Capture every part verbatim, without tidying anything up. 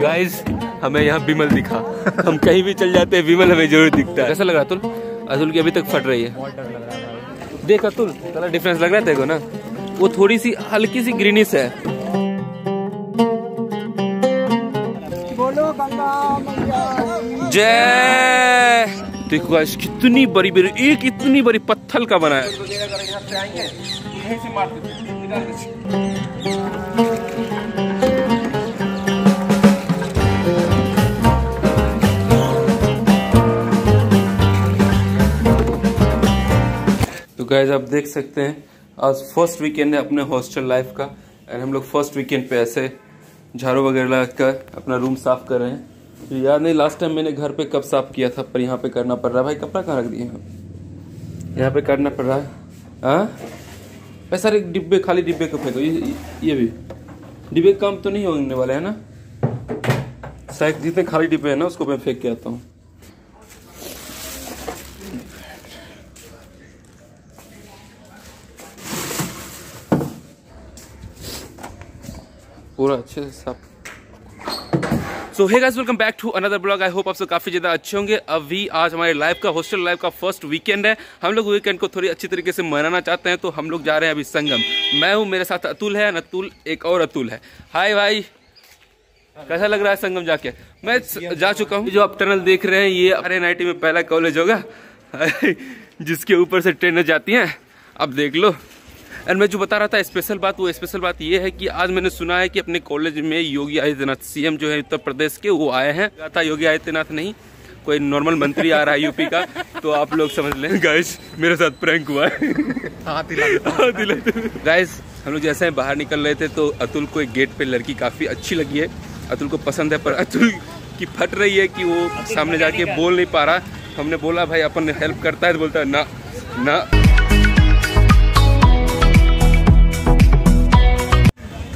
Guys हमें यहाँ विमल दिखा। हम कहीं भी चल जाते हैं विमल हमें जरूर दिखता है। कैसा लग रहा अतुल? अतुल की अभी तक फट रही है। देख अतुल, थोड़ा डिफरेंस लग रहा है तेरे को ना? वो थोड़ी सी हल्की सी ग्रीनिश है। बोलो गंगा जय। देखो गाइस कितनी बड़ी बड़ी, एक इतनी बड़ी पत्थर का बना है। तो गाइस आप देख सकते हैं आज फर्स्ट वीकेंड है अपने हॉस्टल लाइफ का, एंड हम लोग फर्स्ट वीकेंड पे ऐसे झाड़ू वगैरह लगाकर अपना रूम साफ कर रहे हैं। याद नहीं लास्ट टाइम मैंने घर पे कब साफ किया था, पर यहाँ पे करना पड़ रहा है। भाई कपड़ा कहाँ रख दिए हैं? यहाँ पे करना पड़ रहा है। हाँ भाई सारे डिब्बे, खाली डिब्बे को फेंको। ये ये भी डिब्बे कम तो नहीं होने वाले है ना? शायद जितने खाली डिब्बे हैं ना उसको मैं फेंक के आता हूँ। पूरा अच्छे से साफ। So hey guys, welcome back to another blog. I hope आप सब काफ़ी ज़्यादा अच्छे होंगे। अभी आज हमारे लाइफ का, हॉस्टल लाइफ का फर्स्ट वीकेंड है। हम लोग वीकेंड को थोड़ी अच्छी तरीके से मनाना चाहते हैं, तो हम लोग जा रहे हैं अभी संगम। मैं हूँ, मेरे साथ अतुल है, अतुल एक और अतुल है। हाय भाई, कैसा लग रहा है संगम जाके? मैं जा चुका हूँ। जो आप टनल देख रहे हैं ये हमारे एन आई टी में पहला कॉलेज होगा जिसके ऊपर से ट्रेनें जाती हैं, आप देख लो। एंड मैं जो बता रहा था स्पेशल बात, वो स्पेशल बात ये है कि आज मैंने सुना है कि अपने कॉलेज में योगी आदित्यनाथ सीएम जो है उत्तर प्रदेश के, वो आए हैं। कहा था योगी आदित्यनाथ नहीं, कोई नॉर्मल मंत्री आ रहा है यूपी का, तो आप लोग समझ लें। गाइस मेरे साथ प्रैंक हुआ है। गाइस हम लोग जैसे बाहर निकल रहे थे तो अतुल को एक गेट पे लड़की काफ़ी अच्छी लगी है। अतुल को पसंद है, पर अतुल की फट रही है कि वो सामने जाके बोल नहीं पा रहा। हमने बोला भाई अपन हेल्प करता है, तो बोलता है ना ना।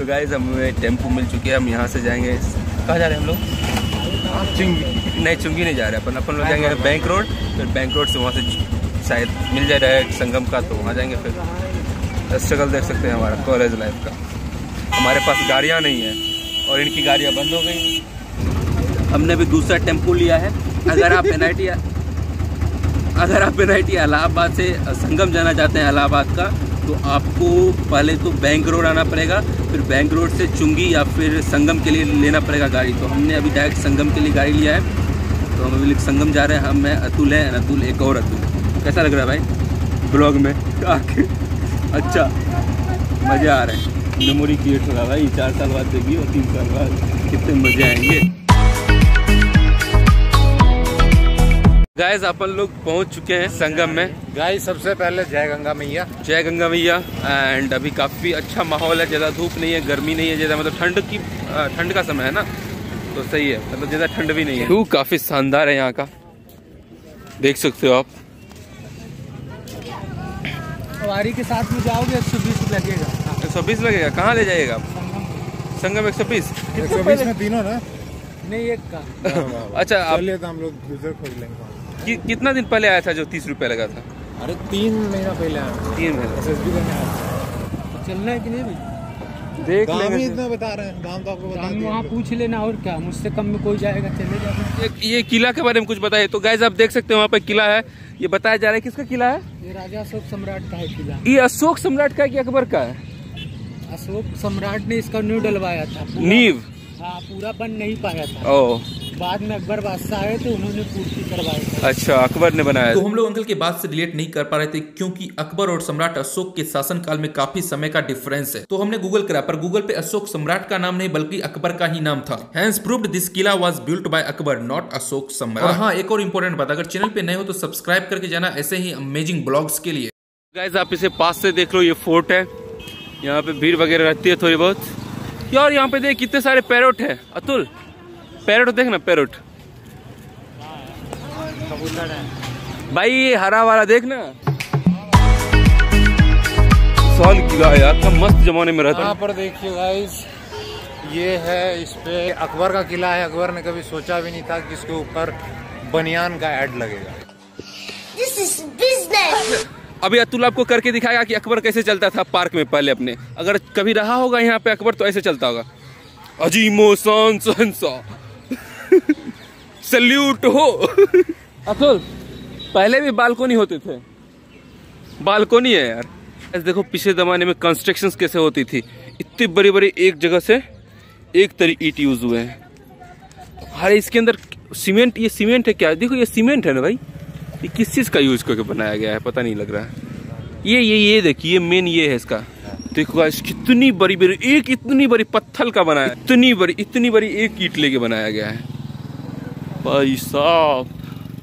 तो गाइस हमें टेम्पो मिल चुके हैं, हम यहाँ से जाएंगे। कहाँ जा रहे हैं हम लोग? चुंगी नहीं, चुंगी नहीं जा रहे अपन अपन लोग जाएंगे बैंक रोड, फिर बैंक रोड से वहाँ से शायद मिल जाए डायरेक्ट संगम का, तो वहाँ जाएंगे। फिर स्ट्रगल देख सकते हैं हमारा कॉलेज लाइफ का। हमारे पास गाड़ियाँ नहीं है और इनकी गाड़ियाँ बंद हो गई। हमने भी दूसरा टेम्पो लिया है। अगर आप एन आई टी अगर आप एन आई टी इलाहाबाद से संगम जाना चाहते हैं इलाहाबाद का, तो आपको पहले तो बैंक रोड आना पड़ेगा, फिर बैंक रोड से चुंगी या फिर संगम के लिए लेना पड़ेगा गाड़ी। तो हमने अभी डायरेक्ट संगम के लिए गाड़ी लिया है, तो हम अभी संगम जा रहे हैं। हम मैं अतुल है, अतुल एक और अतुल। कैसा लग रहा है भाई ब्लॉग में आके? अच्छा, मज़ा आ रहा है। मेमोरी क्रिएट हो रहा है भाई, चार साल बाद देखिए और तीन साल बाद कितने मज़े आएंगे। गाइस अपन लोग पहुंच चुके हैं संगम में। गाइस सबसे पहले जय गंगा मैया, जय गंगा मैया। एंड अभी काफ़ी अच्छा माहौल है, ज़्यादा धूप नहीं है, गर्मी नहीं है ज़्यादा, मतलब ठंड की ठंड का समय है ना, तो सही है, मतलब ज़्यादा ठंड भी नहीं है। व्यू काफ़ी शानदार है यहाँ का, देख सकते हो आप। सवारी के साथ में जाओगे एक सौ बीस लगेगा। एक सौ बीस लगेगा? कहाँ ले जाइएगा आप? संगम एक सौ बीस एक सौ बीस में तीनों ना? नहीं एक का। अच्छा हम लोग खोज लेंगे। कि, कितना दिन पहले आया था जो तीस रुपया लगा था? अरे तीन महीना पहले आया। तीन महीना चलना है कि नहीं भाई? देख लेंगे, इतना बता रहे हैं दाम तो आपको बता दिया। वहाँ पूछ लेना और क्या, मुझसे कम में कोई जाएगा चले जाएगा। ये किला के बारे में कुछ बताइए। तो गाइस आप देख सकते हैं वहाँ पे किला है, ये बताया जा रहा है। किसका किला है? ये राजा अशोक सम्राट का है किला। ये अशोक सम्राट का है कि अकबर का है? अशोक सम्राट ने इसका नींव डलवाया था। नींव? हाँ, पूरा बन नहीं पाया था। ओह, बाद में अकबर बादशाह आए तो उन्होंने पूर्ति करवाई। अच्छा, अकबर ने बनाया। तो हम लोग अंकल की बात से रिलेट नहीं कर पा रहे थे, क्योंकि अकबर और सम्राट अशोक के शासनकाल में काफी समय का डिफरेंस है। तो हमने गूगल करा, पर गूगल पे अशोक सम्राट का नाम नहीं बल्कि अकबर का ही नाम था। हैंस प्रूव्ड दिस किला was built by Akbar, not Ashok Samrat. हाँ, एक और इम्पोर्टेंट बात, अगर चैनल पे नए हो तो सब्सक्राइब करके जाना ऐसे ही अमेजिंग ब्लॉग्स के लिए। गाइस आप इसे पास से देख लो, ये फोर्ट है। यहाँ पे भीड़ वगैरह रहती है थोड़ी बहुत। यार यहाँ पे देख कितने सारे पैरोट है अतुल। पैरोट देखना, पैरोट भाई हरा वाला देखना। साल किला यार, कम मस्त जमाने में रहता। यहाँ पर देखिए गाइस, ये है, इस पे अकबर का किला है। अकबर ने कभी सोचा भी नहीं था कि इसके ऊपर बनियान का ऐड लगेगा। This is business। अभी अतुल आपको करके दिखाएगा कि अकबर कैसे चलता था पार्क में पहले अपने, अगर कभी रहा होगा यहाँ पे अकबर तो ऐसे चलता होगा, अजीमो सान सहनसा सल्यूट हो। अतुल पहले भी बालकोनी होते थे, बालकोनी है यार। ऐसे देखो पिछले जमाने में कंस्ट्रक्शंस कैसे होती थी, इतनी बड़ी बड़ी एक जगह से एक तरी ईट यूज हुए हैं। अरे इसके अंदर सीमेंट, ये सीमेंट है क्या? देखो ये सीमेंट है ना भाई, ये किस चीज़ का यूज करके बनाया गया है पता नहीं लग रहा है। ये ये ये देखिए ये मेन ये है इसका, देखो इस कितनी बड़ी बड़ी एक इतनी बड़ी पत्थर का बनाया, इतनी बड़ी इतनी बड़ी एक ईट लेके बनाया गया है। भाई साहब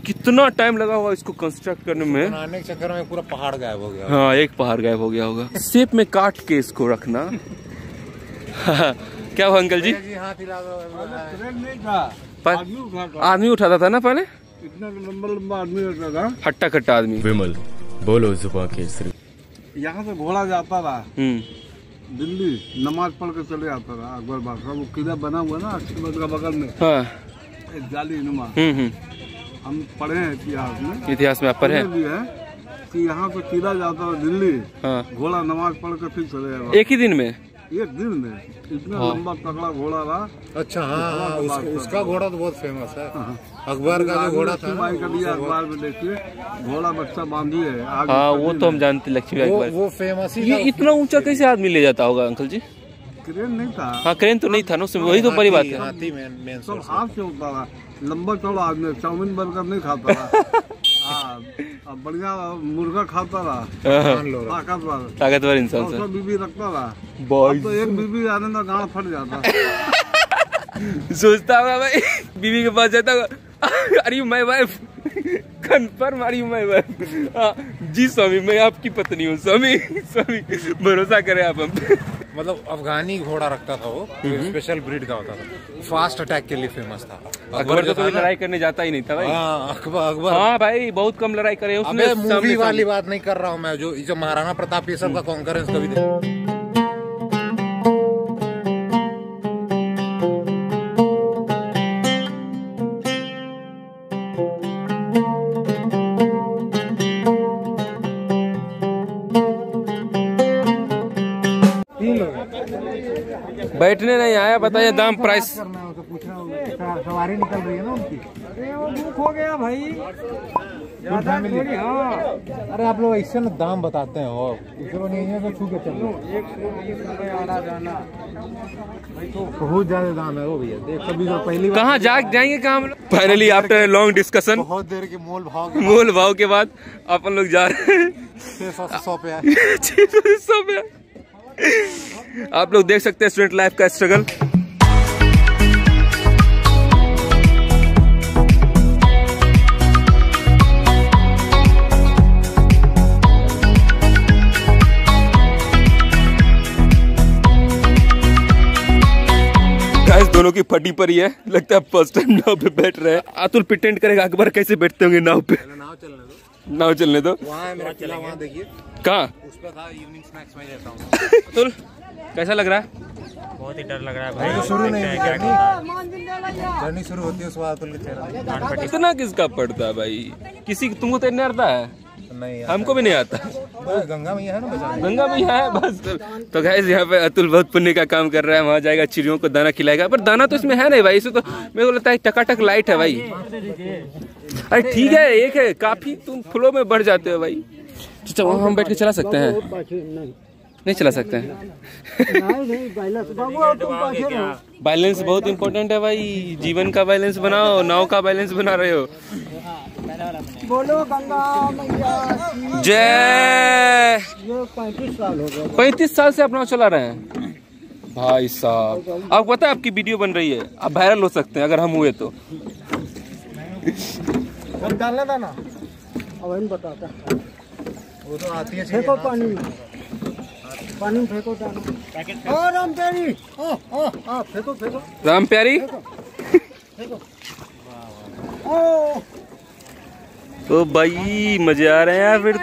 कितना टाइम लगा होगा इसको कंस्ट्रक्ट करने में, बनाने के चक्कर में पूरा पहाड़ गायब हो गया। हाँ एक पहाड़ गायब हो गया होगा। शेप में काट के इसको रखना। क्या हुआ अंकल जी? आदमी उठाता था ना पहले, इतना लंबा लंबा आदमी होता था, हट्टा कट्टा आदमी। विमल बोलो जुबा के सिर। यहाँ से घोड़ा जाता था दिल्ली, नमाज पढ़ के चले जाता था। अकबर बादशाह वो किला बना हुआ ना अक्षरबद का बगल में, जाली नुमा। हम पढ़े हैं इतिहास में, इतिहास में आप पढ़े हैं कि यहाँ से किला जाता था दिल्ली, घोड़ा नमाज पढ़ कर फिर चले जाता, एक ही दिन में, एक दिन में इतना लंबा तगड़ा घोड़ा रहा। अच्छा हाँ, उस, उसका घोड़ा तो बहुत फेमस है, अकबर का जो घोड़ा था अखबार में देखिए, घोड़ा बच्चा बांधी है। हाँ वो तो हम जानते, लक्ष्मी अकबर वो फेमस। ये इतना ऊंचा कैसे आदमी ले जाता होगा अंकल जी? क्रेन नहीं था। हाँ क्रेन तो नहीं था ना उसमें, वही तो बड़ी बात है। हाथी में में सब हाथ से होता था, लंबा चौड़ा आदमी, चाउमीन बर्गर नहीं खाता था। हाँ अब बढ़िया मुर्गा खाता था, ताकतवर ताकतवर इंसान था, उसमें बीबी रखता था। अब तो एक बीबी आने में गांड फट जाता। सोचता होगा भाई बीबी के पास जाता होगा, are you my wife, confirm are you my wife. हाँ जी स्वामी मैं आपकी पत्नी हूँ स्वामी, स्वामी भरोसा करें आप हम पे। मतलब अफगानी घोड़ा रखता था वो, स्पेशल ब्रीड का होता था, फास्ट अटैक के लिए फेमस था। अकबर तो कोई लड़ाई करने जाता ही नहीं था भाई। अकबर अकबर हाँ भाई बहुत कम लड़ाई करे उसने। मूवी वाली बात नहीं कर रहा हूँ मैं, जो जो महाराणा प्रताप ये सब का कॉन्करेंस कभी नहीं। बैठने नहीं आया, बताइए दाम प्राइस। सवारी निकल रही है ना उनकी, अरे वो भूख हो गया भाई। अरे आप लोग ऐसे ना दाम बताते हैं, और बहुत ज्यादा दाम है वो भैया, देख पहली कहाँ जाग जाएंगे कहाँ हम लोग। Finally after a long discussion, बहुत देर के मोल भाव मोल भाव के बाद अपन लोग जा रहे हैं छह सौ सौ पे। आप लोग देख सकते हैं स्टूडेंट लाइफ का स्ट्रगल। गाइस दोनों की फटी पर ही है, लगता है फर्स्ट टाइम नाव पे बैठ रहे हैं। अतुल प्रिटेंड करेगा अकबर कैसे बैठते होंगे नाव पे। नाव चलने दो, नाव चलने दो, वहाँ है मेरा किला, वहाँ देखिए कहाँ, उस पे था। इवनिंग स्नैक्स में रहता हूँ। अतुल कैसा लग रहा है? बहुत ही डर लग रहा है भाई, शुरू नहीं जर्नी शुरू होती है उसके बाद अतुल के चेहरा। इतना किसका पड़ता है भाई, किसी तुमको तैरना आता है? नहीं, हमको भी नहीं आता। गंगा मैया है ना, गंगा मैया है बस। तो गाइस यहाँ पे अतुल बहुत पुण्य का काम कर रहा है, वहाँ जाएगा चिड़ियों को दाना खिलाएगा, पर दाना तो इसमें है नहीं भाई, इसे तो मेरे को लगता है टकाटक लाइट है भाई। अरे ठीक है एक है काफी, तुम फूलों में बढ़ जाते हो भाई। वहाँ हम बैठ के चला सकते हैं? नहीं चला सकते हैं। बैलेंस बहुत इम्पोर्टेंट है भाई, जीवन का बैलेंस बनाओ, नाव का बैलेंस बना रहे हो। बोलो गंगा मैया जय। पैंतीस साल हो गए, पैंतीस साल से आप नाव चला रहे हैं भाई साहब। आपको पता है आपकी वीडियो बन रही है, आप वायरल हो सकते हैं अगर हम हुए तो। कब डालना था ना अब बताता, वो तो आती है। फेंको पानी में, पानी में फेंको डालो। ओ राम प्यारी, ओ ओ हां फेंको फेंको राम प्यारी फेंको। ओ तो भाई मजे आ रहे हैं यार। फिर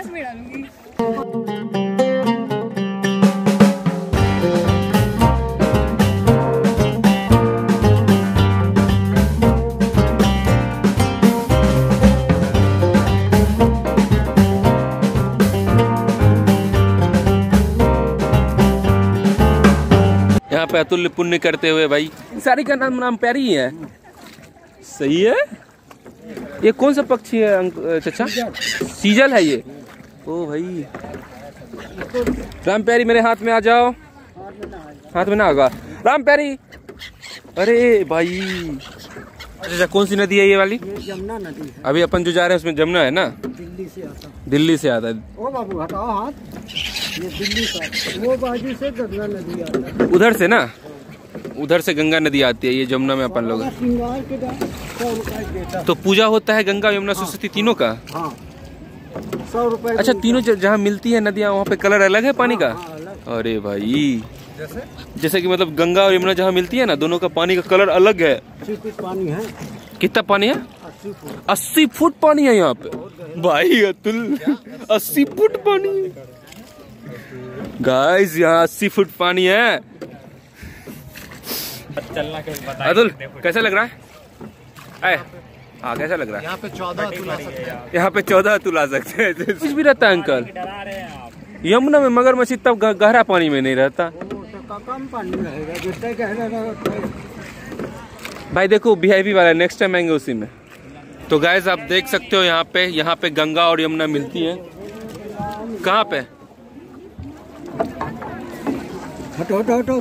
यहाँ पे अतुल्य पुण्य करते हुए भाई। सारी का नाम नाम प्यारी है, सही है। ये कौन सा पक्षी है चाचा? सीजल है ये। ओ भाई राम प्यारी मेरे हाथ में आ जाओ। हाथ में ना होगा राम प्यारी। अरे भाई अच्छा कौन सी नदी है ये वाली? ये यमुना नदी है। अभी अपन जो जा रहे हैं उसमें जमुना है ना? दिल्ली से आता है। दिल्ली से आता है। ओ बाबू हटाओ हाथ। ये दिल्ली से, वो बाजू से गंगा नदी आता है। उधर से ना, उधर से गंगा नदी आती है। ये जमुना में अपन लोग तो पूजा होता है गंगा यमुना सरस्वती तीनों का। सौ रुपए। अच्छा तीनों जहाँ मिलती है नदियाँ वहाँ पे कलर अलग है पानी का? अरे भाई जैसे जैसे कि मतलब गंगा और यमुना जहाँ मिलती है ना दोनों का पानी का कलर अलग है। पानी है कितना पानी है? अस्सी फुट पानी है यहाँ पे भाई अतुल। अस्सी फुट पानी गाइस, यहाँ अस्सी फुट पानी है। अतुल कैसा लग रहा है? हाँ कैसा लग रहा है? यहाँ पे चौदह यहाँ पे चौदह अतुल आ सकते हैं। कुछ भी रहता है अंकल यमुना में, मगरमच्छ इतना गहरा पानी में नहीं रहता। कम पानी रहेगा जितना गहरा रहेगा। भाई देखो वीआईपी वाला नेक्स्ट टाइम आएंगे उसी में। तो गाइस आप देख सकते हो यहाँ पे यहाँ पे गंगा और यमुना मिलती है। कहाँ पे? हटो हटो हटो।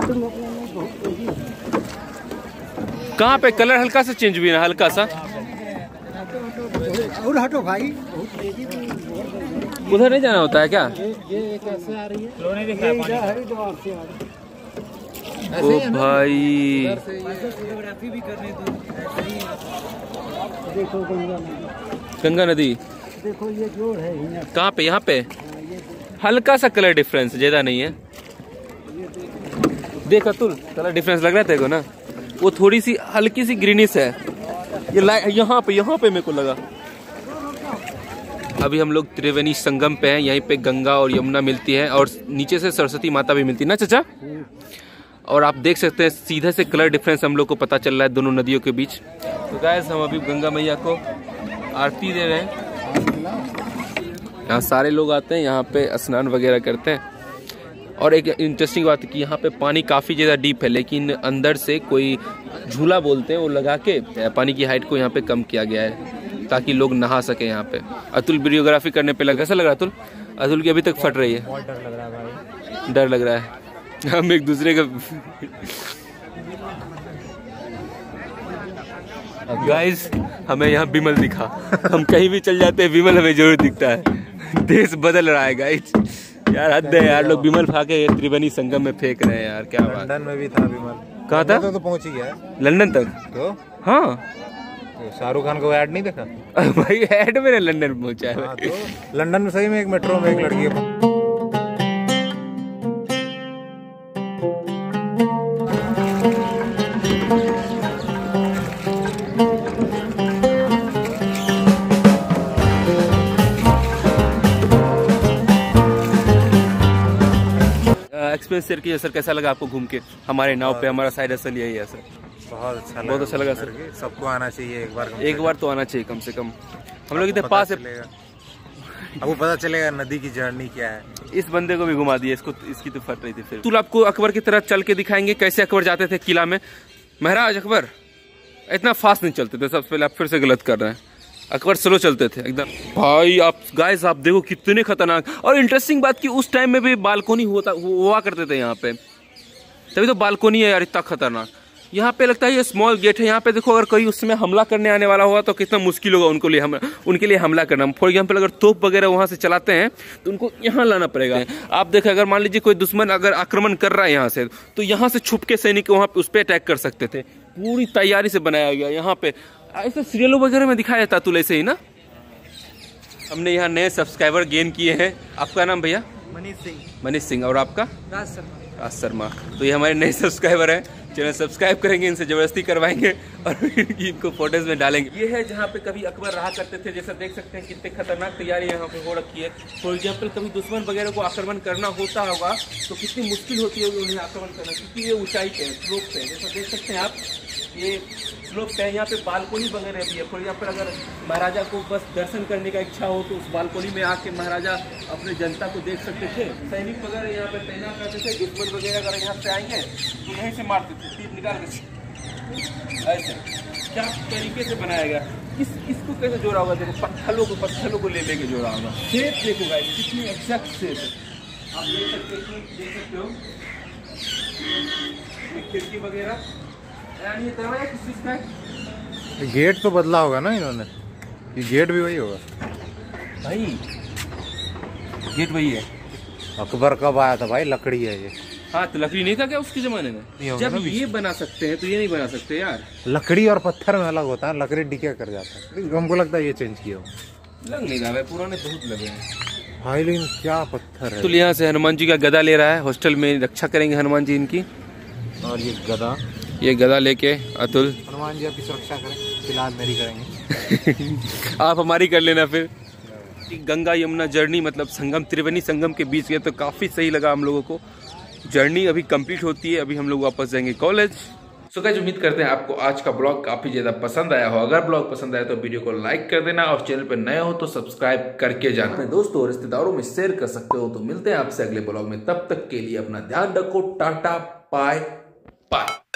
कहाँ पे कलर हल्का सा चेंज भी ना, हल्का सा और हटो भाई। उधर नहीं जाना होता है क्या? ये कैसे आ रही है? ओ भाई गंगा नदी देखो ये जोड़ है। कहाँ पे? यहाँ पे हल्का सा कलर डिफरेंस, ज्यादा नहीं है। देख अतुल कलर डिफरेंस लग रहा है तेरे को ना? वो थोड़ी सी हल्की सी ग्रीनिश है। ये यहाँ पे यहाँ पे मेरे को लगा। अभी हम लोग त्रिवेणी संगम पे हैं। यहीं पे गंगा और यमुना मिलती है और नीचे से सरस्वती माता भी मिलती है ना चाचा? और आप देख सकते हैं सीधे से कलर डिफरेंस हम लोग को पता चल रहा है दोनों नदियों के बीच। तो गाइस हम अभी गंगा मैया को आरती दे रहे हैं। यहाँ सारे लोग आते हैं, यहाँ पे स्नान वगैरह करते हैं। और एक इंटरेस्टिंग बात है कि यहाँ पे पानी काफ़ी ज़्यादा डीप है, लेकिन अंदर से कोई झूला बोलते हैं वो लगा के पानी की हाइट को यहाँ पर कम किया गया है ताकि लोग नहा सकें यहाँ पर। अतुल वीडियोग्राफी करने पर लगा। कैसा लग रहा अतुल? अतुल की अभी तक फट रही है। बहुत डर लग रहा है भाई। डर लग रहा है हम एक दूसरे का। गाइस हमें यहाँ विमल दिखा। हम कहीं भी चल जाते हैं विमल हमें जरूर दिखता है। देश बदल रहा है गाइस यार, हद है यार। लोग विमल फाके त्रिवेणी संगम में फेंक रहे हैं यार, क्या बात। लंदन में भी था विमल। कहाँ था? तो पहुँच ही गया लंदन तक तो। हाँ शाहरुख खान को ऐड नहीं देखा भाई? ऐड में लंदन पहुँचा है। लंदन में सही में एक मेट्रो में एक लड़की। सर की सर कैसा लगा आपको घूम के हमारे नाव पे? हमारा साइड असल यही है सर। बहुत अच्छा लगा, बहुत अच्छा लगा सर। सबको आना चाहिए एक बार, एक बार तो आना चाहिए कम से कम। हम लोग इतने पास है, आपको पता चलेगा नदी की जर्नी क्या है। इस बंदे को भी घुमा दिया, इसको इसकी तो फट रही थी। फिर तुल आपको अकबर की तरह चल के दिखाएंगे कैसे अकबर जाते थे किला में। महाराज अकबर इतना फास्ट नहीं चलते थे। सबसे पहले आप फिर से गलत कर रहे हैं, अकबर स्लो चलते थे एकदम भाई। आप गाइस आप देखो कितने खतरनाक। और इंटरेस्टिंग बात कि उस टाइम में भी बालकोनी होता हुआ करते थे यहाँ पे, तभी तो बालकोनी है यार। इतना खतरनाक यहाँ पे लगता है ये स्मॉल गेट है। यहाँ पे देखो अगर कोई उसमें हमला करने आने वाला हुआ तो कितना मुश्किल होगा उनको लिए हम, उनके लिए हमला करना। फॉर एग्जाम्पल अगर तोप वगैरह वहाँ से चलाते हैं तो उनको यहाँ लाना पड़ेगा। आप देखें अगर मान लीजिए कोई दुश्मन अगर आक्रमण कर रहा है यहाँ से तो यहाँ से छुप के सैनिक वहाँ उस पर अटैक कर सकते थे। पूरी तैयारी से बनाया गया यहाँ पे। ऐसे सीरियलों वगैरह में दिखाया जाता तुल ऐसे ही ना। हमने यहाँ नए सब्सक्राइबर गेन किए हैं। आपका नाम भैया? मनीष सिंह। मनीष सिंह और आपका? राज शर्मा। राज शर्मा। तो ये हमारे नए सब्सक्राइबर हैं। चैनल सब्सक्राइब करेंगे, इनसे ज़बरदस्ती करवाएंगे। और इनको फोटोज में डालेंगे। ये है जहाँ पे कभी अकबर रहा करते थे, जैसा देख सकते हैं कितने खतरनाक तैयारी यहाँ पे हो रखी है। फॉर एग्जाम्पल कभी दुश्मन वगैरह को आक्रमण करना होता होगा तो कितनी मुश्किल होती है उन्हें आक्रमण करना, क्योंकि ये ऊंचाई पे है, स्लोप पे है, जैसा देख सकते हैं आप ये स्लोप पे है। यहाँ पे बालकोनी वगैरह भी है। फॉर एग्जाम्पल अगर महाराजा को बस दर्शन करने का इच्छा हो तो उस बालकोनी में आके महाराजा अपने जनता को देख सकते थे। सैनिक वगैरह यहाँ पे तैनात रहते थे, दुश्मन वगैरह अगर यहाँ पे आएंगे तो यहीं से मारते थे, तीर निकाल देते। ऐसे क्या तरीके से बनाया गया, इस इसको कैसे जोड़ा होगा, देखो पत्थरों को पत्थरों को ले लेके जोड़ा होगा। शेप देखो गाइस कितनी एक्जैक्ट शेप है, आप देख सकते हो, देख सकते हो खिड़की वगैरह, यानी दरवाजा किस चीज का है। गेट तो बदला होगा ना इन्होंने, ये गेट भी वही होगा भाई, गेट वही है। अकबर कब आया था भाई, लकड़ी है ये। हाँ तो लकड़ी नहीं था क्या उसके जमाने में, जब ये बना सकते हैं तो ये नहीं बना सकते यार। लकड़ी और पत्थर में अलग होता है, लकड़ी डिके कर जाता है, हमको लगता है ये चेंज किया हो। लग नहीं रहा है, पुराने बहुत लगे हैं भाई, लेकिन क्या पत्थर है। तो यहाँ से हनुमान जी का गदा ले रहा है, हॉस्टल में रक्षा करेंगे हनुमान जी इनकी, और ये गदा ये गदा लेके अतुल, हनुमान जी आपकी सुरक्षा करें, फिलहाल मेरी करेंगे, आप हमारी कर लेना। फिर गंगा यमुना जर्नी मतलब संगम, त्रिवेणी संगम के बीच गए तो काफी सही लगा हम लोगों को। जर्नी अभी कंप्लीट होती है, अभी हम लोग वापस जाएंगे कॉलेज। सो गाइस उम्मीद करते हैं आपको आज का ब्लॉग काफी ज्यादा पसंद आया हो। अगर ब्लॉग पसंद आया तो वीडियो को लाइक कर देना, और चैनल पर नए हो तो सब्सक्राइब करके जाना, अपने दोस्तों और रिश्तेदारों में शेयर कर सकते हो। तो मिलते हैं आपसे अगले ब्लॉग में, तब तक के लिए अपना ध्यान रखो, टाटा बाय बाय।